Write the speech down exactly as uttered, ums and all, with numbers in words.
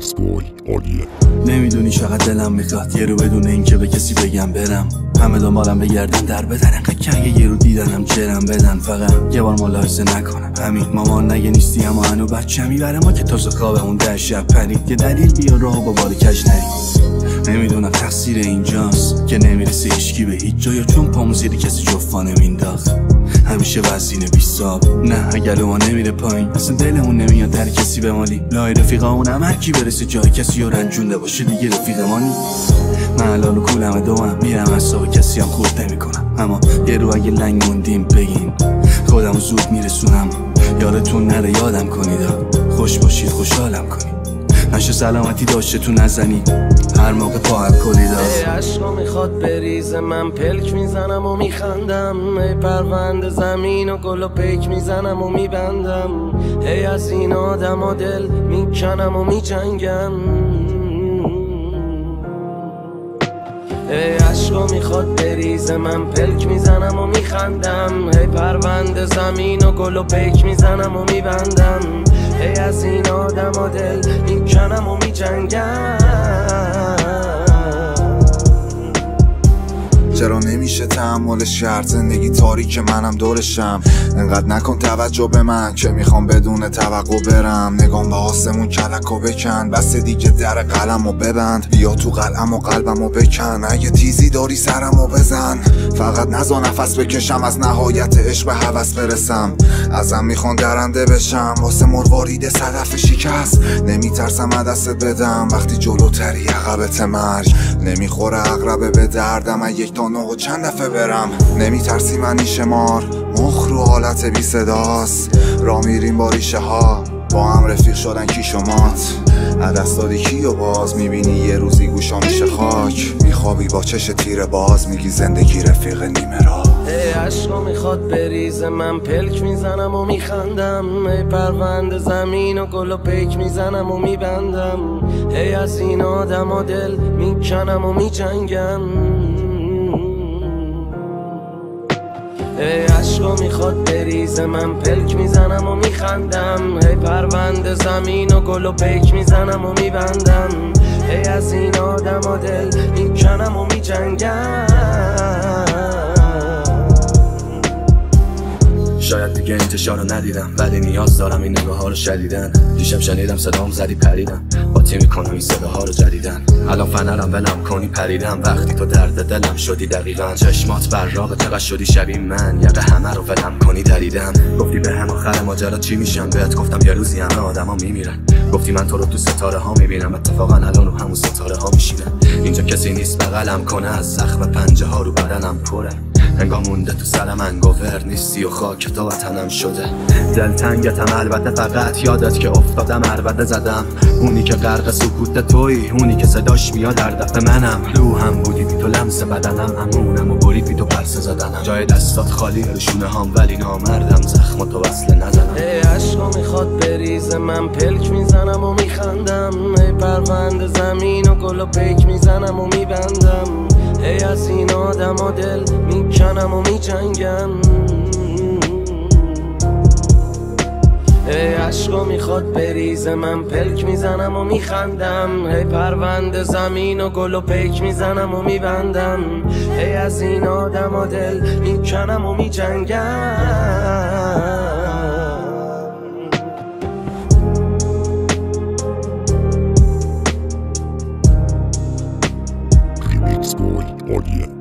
سوال عالیه. نمیدونی چقدر دلم میخواد یه رو بدون اینکه به کسی بگم برم، همه دنبالم بگردن در بدن، که اگه یه رو دیدنم جرم بدن، فقط یه بار ملاحظه نکنم همین. مامان نگه نیستی اما هنو بچمی برای ما که تازه خوابمون در شب پرید، یه دلیل بیا راه با بار کج نرید. نمیدونم تقصیر اینجاست که نمیرسه هیچکی به هیچ جا، یا چون پامو زیر کسی جفانه مینداخت همیشه وزینه بیساب. نه اگر ما نمیره پایین اصلا دلمون نمیاد در کسی بمالی، لای رفیقامون هم هرکی برسه جای کسی یا رنجونده باشه دیگه رفیق ما نی. من الان و کولم دوم میرم اصاب کسی هم خورد نمی کنم، اما یه رو اگه لنگ موندیم بگین خودم زود میرسونم. یارتون نره یادم کنید، خوش باشید خوشحالم کنید، نشه سلامتی داشته تو نزنی هر موقع پاهم کلید. ای عشقا میخواد بریزه من پلک میزنم و میخندم، ای پروند زمین و گل و پیک میزنم و میبندم، ای از این آدم و دل میکنم و میجنگم. ای عشقا میخواد بریزه من پلک میزنم و میخندم، ای پروند زمین و گل و پیک میزنم و میبندم، ای از این آدم و دل میکنم و میجنگم. چرا نمیشه تحمل شرط زندگی تاریک منم دورشم، انقدر نکن توجه به من که میخوام بدون توقع برم. نگام به آسمون کلک و بکن، بس دیگه در قلم و ببند، بیا تو قلم و قلبم و بکن، اگه تیزی داری سرم و بزن، فقط نزا نفس بکشم از نهایت عشق به هوس برسم. ازم میخوان درنده بشم واسه مروارید صدف شکست، نمیترسم عدست بدم وقتی جلوتری عقبت مرگ، نمیخوره عقربه به دردم یک تا نه و چند دفعه برم. نمیترسی منی شمار مخ رو حالت بی صداست، را میریم با ریشه ها با هم رفیق شدن کی شمات، عدست دادی کی و باز میبینی یه روزی گوشا میشه خاک، میخوابی با چش تیره باز میگی زندگی رفیق نیمه را. ای عشقا میخواد بریزه من پلک میزنم و میخندم، ای پروند زمین و گل و پیک میزنم و میبندم، ای از این آدم و دل میکنم و میجنگم. ای عشقا میخواد بریزه من پلک میزنم و میخندم، ای پروند زمین و گل و پیک میزنم و میبندم، ای از این آدم و دل میکنم و میجنگم. شاید دیگه انتشار رو ندیدم ولی نیاز دارم این نگاه ها رو شدیدن، دیشب شنیدم صدام زدی پریدم، قاطی میکنم این صداها رو جدیدن، الان فنرم ولم کنی پریدم وقتی تو درد دلم شدی دقیقا، چشمات براق چقدر شدی شبیه من، یقه همه رو ولم کنی دریدم، گفتی به هم آخر ماجرا چی میشم، بهت گفتم یه روزی همه آدما میمیرن، گفتی من تو رو تو ستاره ها میبینم، اتفاقا الان رو همون ستاره ها میشینم، اینجا کسی نیست بغلم کنه، از زخم پنجه ها رو بدنم پره، انگاه مونده تو سرم انگوور، نیستی و خاک تا وطنم شده، دلتنگتم البته، فقط یادت که افتادم عربده زدم، اونی که غرق سکوت توی، اونی که صداش میاد در دفع منم، روحم بودی بی تو لمس بدنم، امونم و برید بی تو پرسه زدنم، جای دستات خالی روشونه هم ولی نامردم زخم تو وصله نزنم. ای عشقا میخواد بریزه من پلک میزنم و میخندم، ای پروند زمین و گل و پیک میزنم و میبندم، ای از این آدم و دل میکنم و میجنگم. ای عشقا میخواد بریزه من پلک میزنم و میخندم، ای پرونده زمین و گل و پیک میزنم و میبندم، ای از این آدم و دل میکنم و میجنگم. Audio.